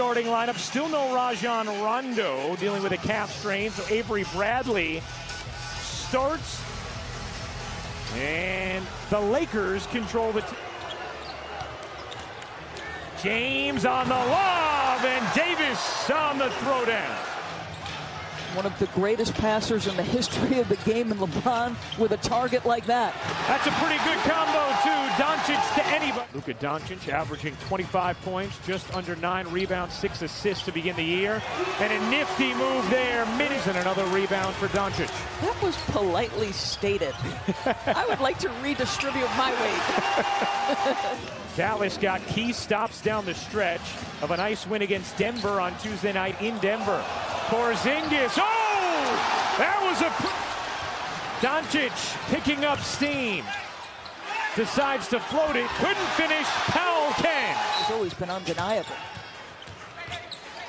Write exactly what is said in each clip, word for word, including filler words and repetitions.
starting lineup. Still no Rajon Rondo, dealing with a calf strain. So Avery Bradley starts. And the Lakers control the... James on the lob, and Davis on the throwdown. One of the greatest passers in the history of the game, and LeBron with a target like that. That's a pretty good combo, too. Doncic to anybody. Luka Doncic averaging twenty-five points, just under nine rebounds, six assists to begin the year. And a nifty move there. Minutes and another rebound for Doncic. That was politely stated. I would like to redistribute my weight. Dallas got key stops down the stretch of a nice win against Denver on Tuesday night in Denver. Porzingis, oh! That was a... Doncic picking up steam. Decides to float it, couldn't finish, Powell can. It's always been undeniable.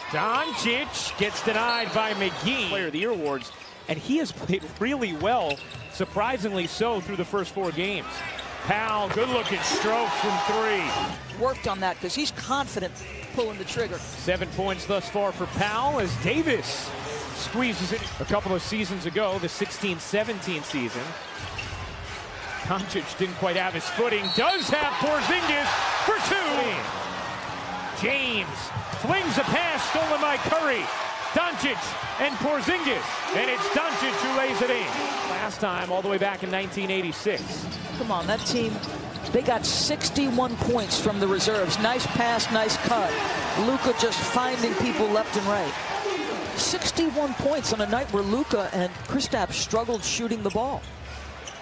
Doncic gets denied by McGee. Player of the Year awards, and he has played really well, surprisingly so, through the first four games. Powell, good-looking stroke from three. Worked on that because he's confident pulling the trigger. Seven points thus far for Powell as Davis squeezes it. A couple of seasons ago, the sixteen seventeen season, Doncic didn't quite have his footing. Does have Porzingis for two. James flings a pass stolen by Curry. Doncic and Porzingis, and it's Doncic who lays it in. Last time, all the way back in nineteen eighty-six. Come on, that team, they got sixty-one points from the reserves. Nice pass, nice cut. Luka just finding people left and right. sixty-one points on a night where Luka and Kristaps struggled shooting the ball.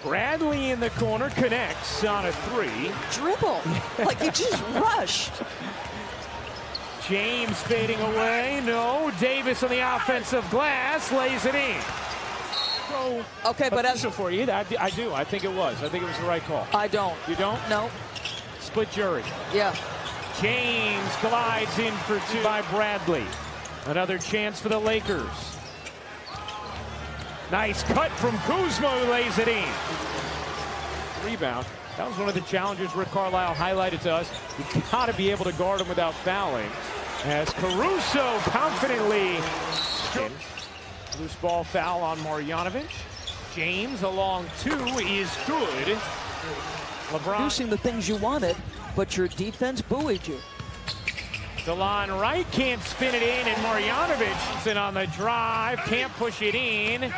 Bradley in the corner, connects on a three. Dribble, like he just rushed. James fading away, no. Davis on the offensive glass, lays it in. So, okay, but as for you, I, I do. I think it was. I think it was the right call. I don't. You don't? No. Split jury. Yeah. James glides in for two by Bradley. Another chance for the Lakers. Nice cut from Kuzma, who lays it in. Rebound. That was one of the challenges Rick Carlisle highlighted to us. You've got to be able to guard him without fouling. As Caruso confidently. Loose ball foul on Marjanovic. James along two is good. LeBron. Producing the things you wanted, but your defense buoyed you. DeLon Wright can't spin it in, and Marjanovic is on the drive, can't push it in.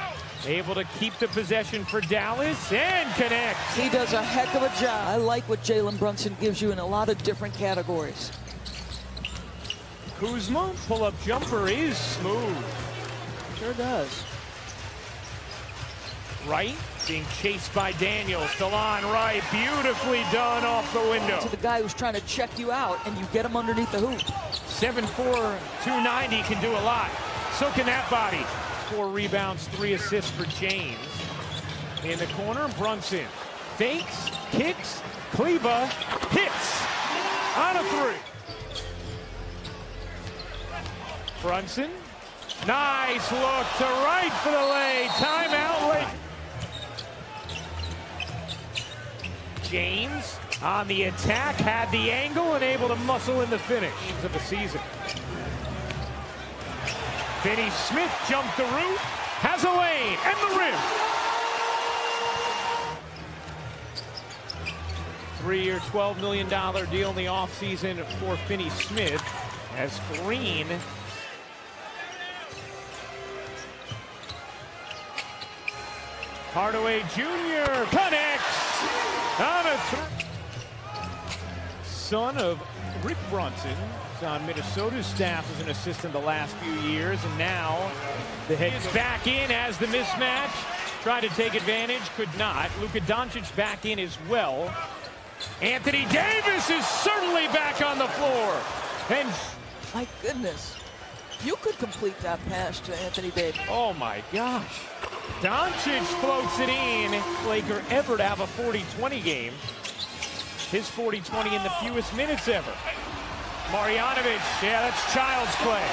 Able to keep the possession for Dallas and connects. He does a heck of a job. I like what Jaylen Brunson gives you in a lot of different categories. Kuzma, pull-up jumper is smooth. Sure does. Wright being chased by Daniels. DeLon Wright beautifully done off the window. To the guy who's trying to check you out, and you get him underneath the hoop. seven four, two ninety can do a lot. So can that body. Four rebounds, three assists for James. In the corner, Brunson fakes, kicks, Kleba hits on a three. Brunson, nice look to right for the lay. Timeout late. James on the attack, had the angle and able to muscle in the finish of the season. Finney Smith jumped the route, has a lane, and the rim. Three-year, twelve million dollar deal in the offseason for Finney Smith as Green. Hardaway Junior connects on a three. Son of Rick Brunson, he's on Minnesota's staff as an assistant the last few years, and now the head is back in as the mismatch. Tried to take advantage, could not. Luka Doncic back in as well. Anthony Davis is certainly back on the floor. And my goodness, you could complete that pass to Anthony Davis. Oh my gosh. Doncic floats it in. Laker ever to have a forty twenty game. His forty twenty in the fewest minutes ever. Marjanovic, yeah, that's child's play.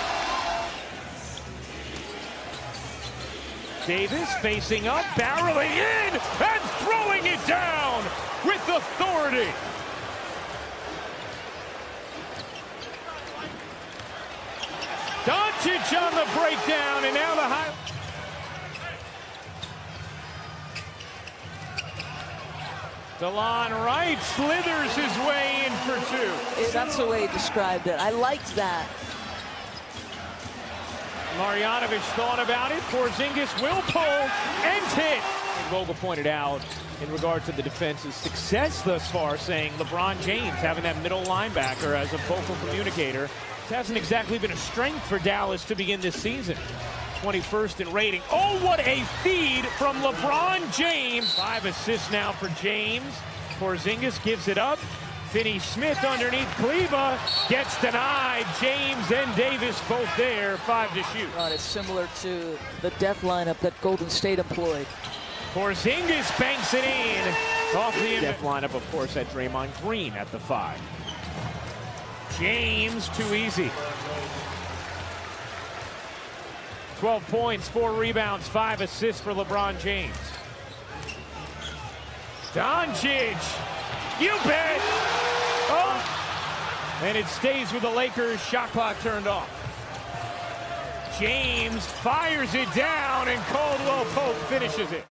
Davis facing up, barreling in, and throwing it down with authority. Doncic on the breakdown, and now the high. DeLon Wright slithers his way in for two. That's the way he described it. I liked that. Marjanovic thought about it. Porzingis will pull and hit. And Vogel pointed out in regard to the defense's success thus far, saying LeBron James having that middle linebacker as a vocal communicator. It hasn't exactly been a strength for Dallas to begin this season. twenty-first in rating. Oh, what a feed from LeBron James. Five assists now for James. Porzingis gives it up. Finney Smith underneath Kleba gets denied. James and Davis both there, five to shoot. Right, it's similar to the death lineup that Golden State employed. Porzingis banks it in. Off the death lineup, of course, at Draymond Green at the five. James, too easy. twelve points, four rebounds, five assists for LeBron James. Doncic. You bet! Oh. And it stays with the Lakers. Shot clock turned off. James fires it down, and Caldwell-Pope finishes it.